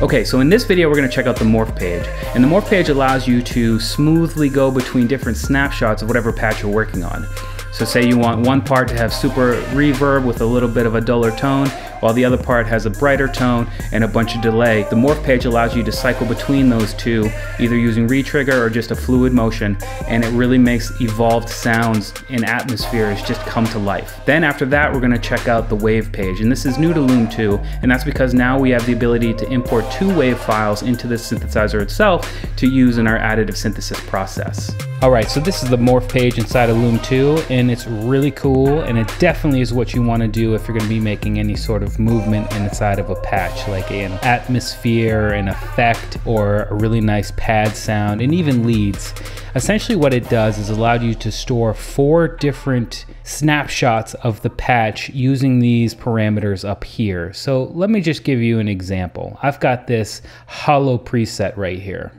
Okay, so in this video, we're gonna check out the Morph Page. And the Morph Page allows you to smoothly go between different snapshots of whatever patch you're working on. So say you want one part to have super reverb with a little bit of a duller tone, while the other part has a brighter tone and a bunch of delay. The Morph Page allows you to cycle between those two, either using retrigger or just a fluid motion, and it really makes evolved sounds and atmospheres just come to life. Then after that, we're gonna check out the Wave Page, and this is new to Loom 2, and that's because now we have the ability to import two wave files into the synthesizer itself to use in our additive synthesis process. All right, so this is the Morph Page inside of Loom 2, and it's really cool, and it definitely is what you want to do if you're going to be making any sort of movement inside of a patch, like an atmosphere, an effect, or a really nice pad sound, and even leads. Essentially what it does is allow you to store four different snapshots of the patch using these parameters up here. So let me just give you an example. I've got this hollow preset right here.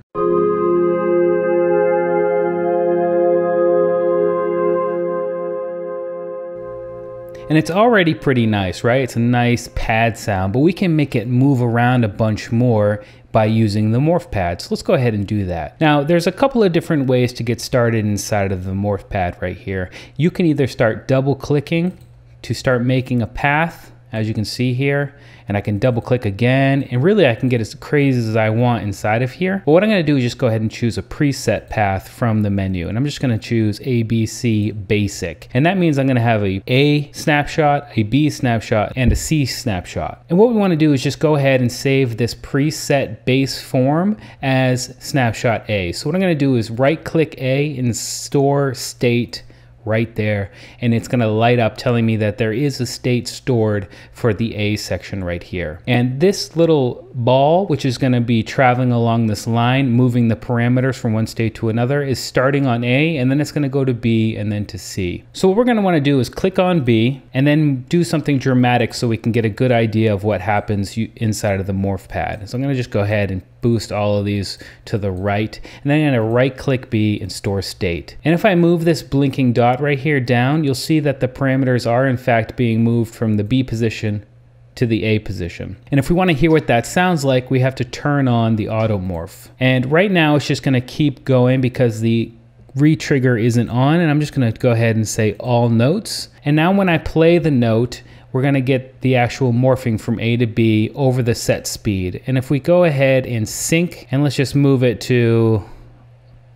And it's already pretty nice, right? It's a nice pad sound, but we can make it move around a bunch more by using the Morph Pad. So let's go ahead and do that. Now, there's a couple of different ways to get started inside of the Morph Pad right here. You can either start double clicking to start making a path, as you can see here, and I can double click again, and really I can get as crazy as I want inside of here. But what I'm gonna do is just go ahead and choose a preset path from the menu, and I'm just gonna choose ABC Basic. And that means I'm gonna have an A snapshot, a B snapshot, and a C snapshot. And what we wanna do is just go ahead and save this preset base form as snapshot A. So what I'm gonna do is right click A and store state right there, and it's gonna light up telling me that there is a state stored for the A section right here. And this little ball, which is gonna be traveling along this line, moving the parameters from one state to another, is starting on A, and then it's gonna go to B, and then to C. So what we're gonna wanna do is click on B, and then do something dramatic so we can get a good idea of what happens inside of the Morph Pad. So I'm gonna just go ahead and boost all of these to the right, and then I'm gonna right click B and store state. And if I move this blinking dot right here down, you'll see that the parameters are in fact being moved from the B position to the A position. And if we wanna hear what that sounds like, we have to turn on the auto morph. And right now it's just gonna keep going because the retrigger isn't on, and I'm just gonna go ahead and say all notes. And now when I play the note, we're gonna get the actual morphing from A to B over the set speed. And if we go ahead and sync, and let's just move it to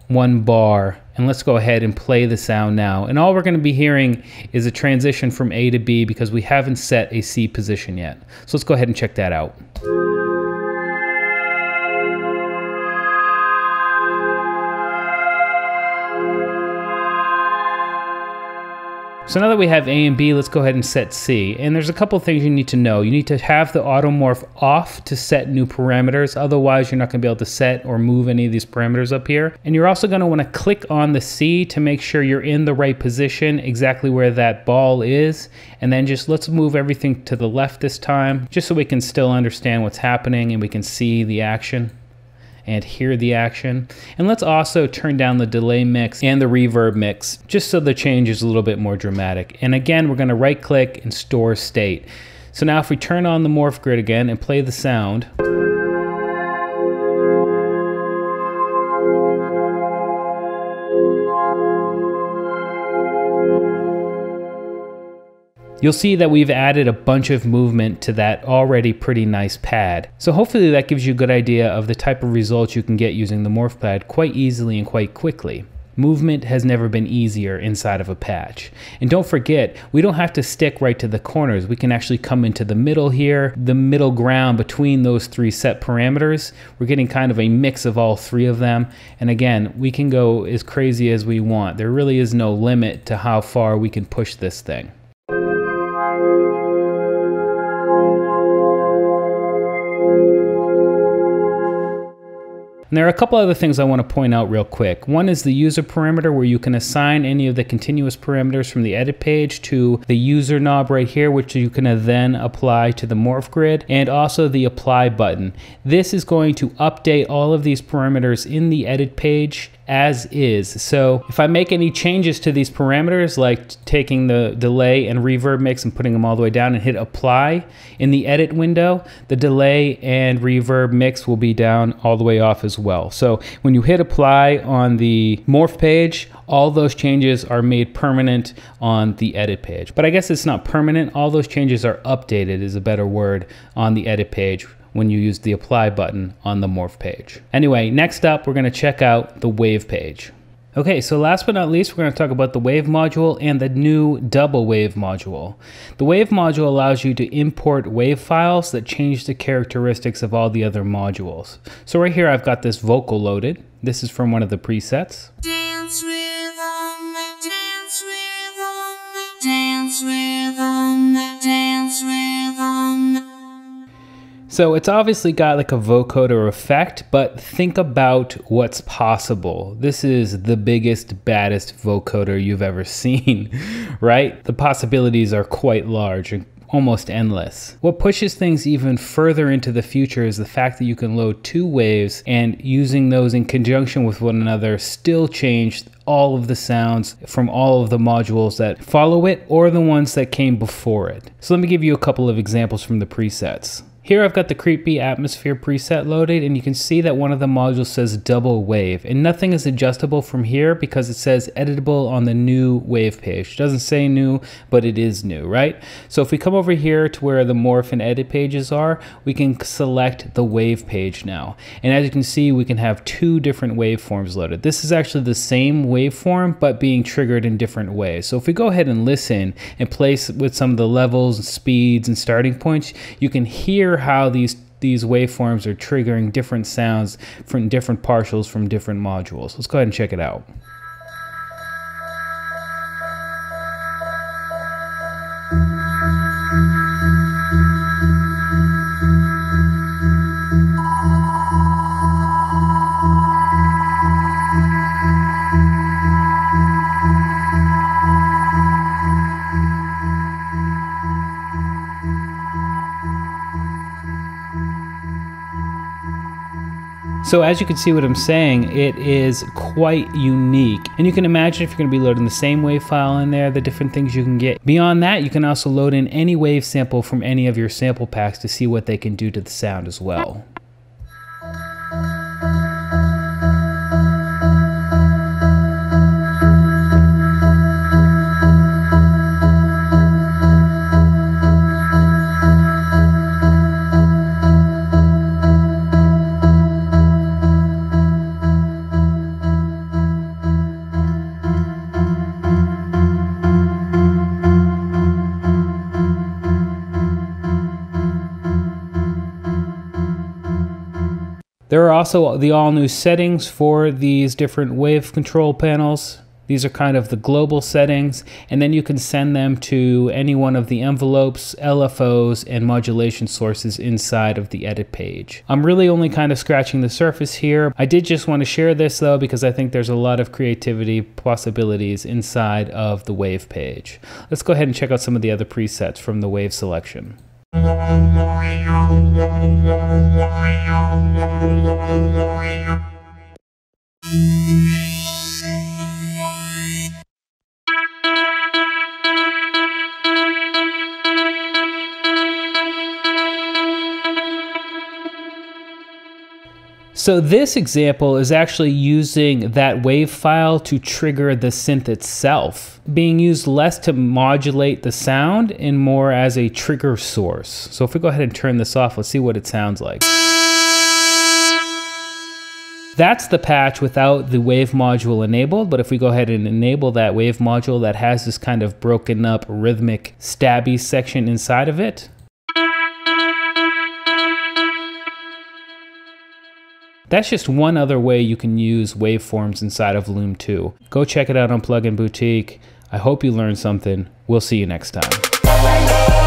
1 bar, and let's go ahead and play the sound now. And all we're gonna be hearing is a transition from A to B because we haven't set a C position yet. So let's go ahead and check that out. So now that we have A and B, let's go ahead and set C. And there's a couple things you need to know. You need to have the automorph off to set new parameters. Otherwise, you're not gonna be able to set or move any of these parameters up here. And you're also gonna wanna click on the C to make sure you're in the right position, exactly where that ball is. And then just let's move everything to the left this time, just so we can still understand what's happening and we can see the action and hear the action. And let's also turn down the delay mix and the reverb mix, just so the change is a little bit more dramatic. And again, we're gonna right click and store state. So now if we turn on the morph grid again and play the sound, you'll see that we've added a bunch of movement to that already pretty nice pad. So hopefully that gives you a good idea of the type of results you can get using the Morph Pad quite easily and quite quickly. Movement has never been easier inside of a patch. And don't forget, we don't have to stick right to the corners. We can actually come into the middle here, the middle ground between those three set parameters. We're getting kind of a mix of all three of them. And again, we can go as crazy as we want. There really is no limit to how far we can push this thing. And there are a couple other things I want to point out real quick. One is the user parameter, where you can assign any of the continuous parameters from the edit page to the user knob right here, which you can then apply to the morph grid, and also the apply button. This is going to update all of these parameters in the edit page as is. So if I make any changes to these parameters, like taking the delay and reverb mix and putting them all the way down and hit apply in the edit window, the delay and reverb mix will be down all the way off as well. So when you hit apply on the Morph page, all those changes are made permanent on the edit page. But I guess it's not permanent. All those changes are updated is a better word on the edit page when you use the apply button on the Morph page. Anyway, next up, we're gonna check out the Wave page. Okay, so last but not least, we're gonna talk about the Wave module and the new double Wave module. The Wave module allows you to import wave files that change the characteristics of all the other modules. So right here, I've got this vocal loaded. This is from one of the presets. Dance rhythm, dance rhythm, dance rhythm, dance rhythm. So it's obviously got like a vocoder effect, but think about what's possible. This is the biggest, baddest vocoder you've ever seen, right? The possibilities are quite large and almost endless. What pushes things even further into the future is the fact that you can load two waves and using those in conjunction with one another still change all of the sounds from all of the modules that follow it or the ones that came before it. So let me give you a couple of examples from the presets. Here I've got the creepy atmosphere preset loaded, and you can see that one of the modules says double wave, and nothing is adjustable from here because it says editable on the new Wave page. It doesn't say new, but it is new, right? So if we come over here to where the Morph and Edit pages are, we can select the Wave page now. And as you can see, we can have two different waveforms loaded. This is actually the same waveform, but being triggered in different ways. So if we go ahead and listen and play with some of the levels, and speeds, and starting points, you can hear how these waveforms are triggering different sounds from different partials from different modules. Let's go ahead and check it out. So as you can see what I'm saying, it is quite unique. And you can imagine if you're gonna be loading the same wave file in there, the different things you can get. Beyond that, you can also load in any wave sample from any of your sample packs to see what they can do to the sound as well. There are also the all new settings for these different wave control panels. These are kind of the global settings, and then you can send them to any one of the envelopes, LFOs, and modulation sources inside of the edit page. I'm really only kind of scratching the surface here. I did just want to share this though, because I think there's a lot of creativity possibilities inside of the Wave page. Let's go ahead and check out some of the other presets from the wave selection. So this example is actually using that wave file to trigger the synth itself, being used less to modulate the sound and more as a trigger source. So if we go ahead and turn this off, let's see what it sounds like. That's the patch without the wave module enabled, but if we go ahead and enable that wave module that has this kind of broken up rhythmic stabby section inside of it, that's just one other way you can use waveforms inside of Loom 2. Go check it out on Plugin Boutique. I hope you learned something. We'll see you next time.